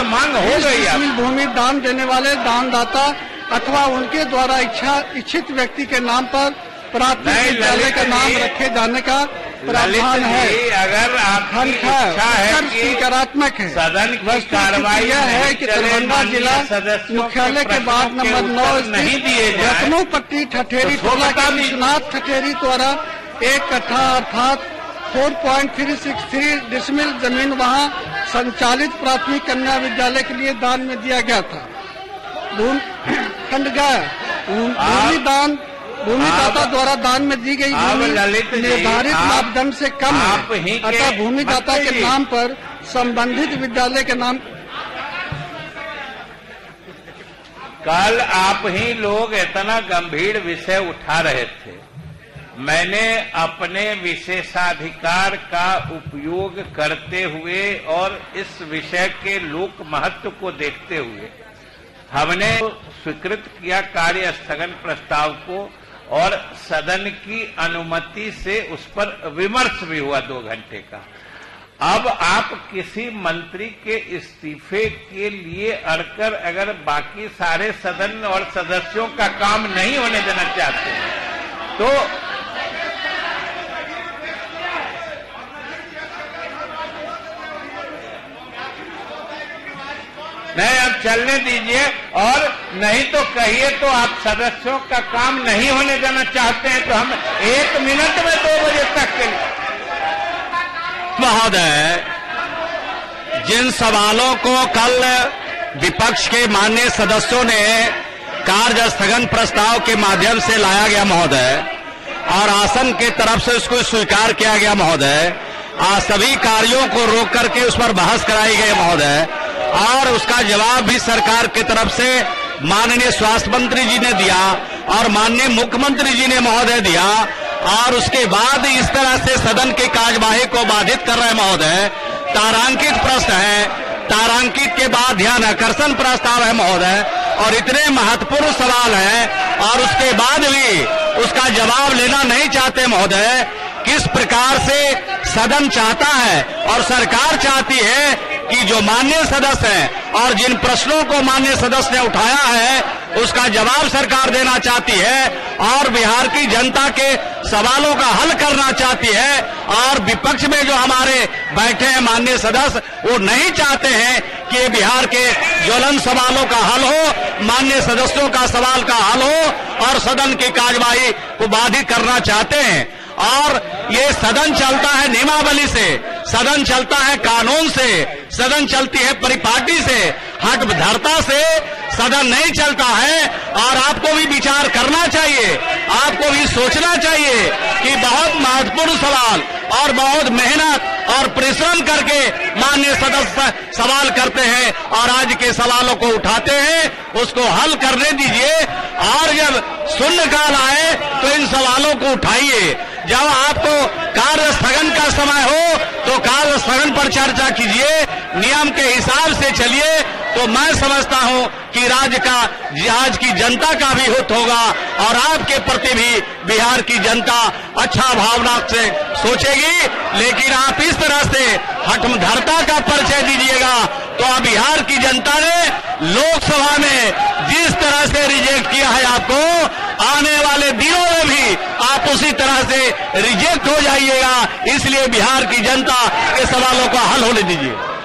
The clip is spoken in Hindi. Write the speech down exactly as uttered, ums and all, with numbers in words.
तो मांग हो गई है। भूमि दान देने वाले दानदाता अथवा उनके द्वारा इच्छा इच्छित व्यक्ति के नाम पर प्राथमिक विद्यालय का नाम रखे जाने का प्रावधान है। अगर आपकी इच्छा है कि सकारात्मक है, सदन की कार्रवाई यह है कि दरभंगा जिला मुख्यालय के बाद नंबर नौ नहीं दिए रत्नू पट्टी ठठेरी टोला का विश्वनाथ ठठेरी द्वारा एक कट्ठा अर्थात चार पॉइंट तीन छह तीन डिसमिल जमीन वहां संचालित प्राथमिक कन्या विद्यालय के लिए दान में दिया गया था। भूमि दान भूमिदाता द्वारा दान में दी गई भूमि निर्धारित मापदंड से कम है, अतः भूमिदाता के नाम पर संबंधित विद्यालय के नाम। कल आप ही लोग इतना गंभीर विषय उठा रहे थे, मैंने अपने विशेषाधिकार का उपयोग करते हुए और इस विषय के लोक महत्व को देखते हुए हमने स्वीकृत किया कार्य स्थगन प्रस्ताव को और सदन की अनुमति से उस पर विमर्श भी हुआ दो घंटे का। अब आप किसी मंत्री के इस्तीफे के लिए अड़कर अगर बाकी सारे सदन और सदस्यों का काम नहीं होने देना चाहते तो नहीं, आप चलने दीजिए और नहीं तो कहिए तो आप सदस्यों का काम नहीं होने देना चाहते हैं तो हम एक मिनट में दो बजे तक के लिए। महोदय, जिन सवालों को कल विपक्ष के माननीय सदस्यों ने कार्य स्थगन प्रस्ताव के माध्यम से लाया गया महोदय और आसन के तरफ से उसको स्वीकार किया गया महोदय, आज सभी कार्यों को रोक करके उस पर बहस कराई गई महोदय और उसका जवाब भी सरकार की तरफ से माननीय स्वास्थ्य मंत्री जी ने दिया और माननीय मुख्यमंत्री जी ने महोदय दिया और उसके बाद इस तरह से सदन की कार्यवाही को बाधित कर रहे महोदय। तारांकित प्रश्न है, तारांकित के बाद ध्यान आकर्षण प्रस्ताव है महोदय और इतने महत्वपूर्ण सवाल हैं और उसके बाद भी उसका जवाब लेना नहीं चाहते महोदय। किस प्रकार से सदन चाहता है और सरकार चाहती है कि जो माननीय सदस्य हैं और जिन प्रश्नों को माननीय सदस्य ने उठाया है उसका जवाब सरकार देना चाहती है और बिहार की जनता के सवालों का हल करना चाहती है और विपक्ष में जो हमारे बैठे हैं माननीय सदस्य वो नहीं चाहते हैं कि बिहार के ज्वलन सवालों का हल हो, माननीय सदस्यों का सवाल का हल हो और सदन की कार्यवाही को बाधित करना चाहते हैं। और ये सदन चलता है नियमावली से, सदन चलता है कानून से, सदन चलती है परिपाटी से, हठधरता से सदन नहीं चलता है और आपको भी विचार करना चाहिए, आपको भी सोचना चाहिए कि बहुत महत्वपूर्ण सवाल और बहुत मेहनत और परिश्रम करके माननीय सदस्य सवाल करते हैं और आज के सवालों को उठाते हैं, उसको हल करने दीजिए और जब शून्यकाल आए तो इन सवालों को उठाइए। जब आपको कार्य स्थगन का समय हो तो कार्य स्थगन पर चर्चा कीजिए, नियम के हिसाब से चलिए तो मैं समझता हूं कि राज्य का आज की जनता का भी हित होगा और आपके प्रति भी बिहार की जनता अच्छा भावना से सोचेगी। लेकिन आप इस तरह से हठधरता का परिचय दीजिएगा तो बिहार की जनता ने लोकसभा में जिस तरह से रिजेक्ट किया है आपको, आने वाले दिनों में भी आप उसी तरह से रिजेक्ट हो जाइएगा। इसलिए बिहार की जनता के सवालों का हल होने दीजिए।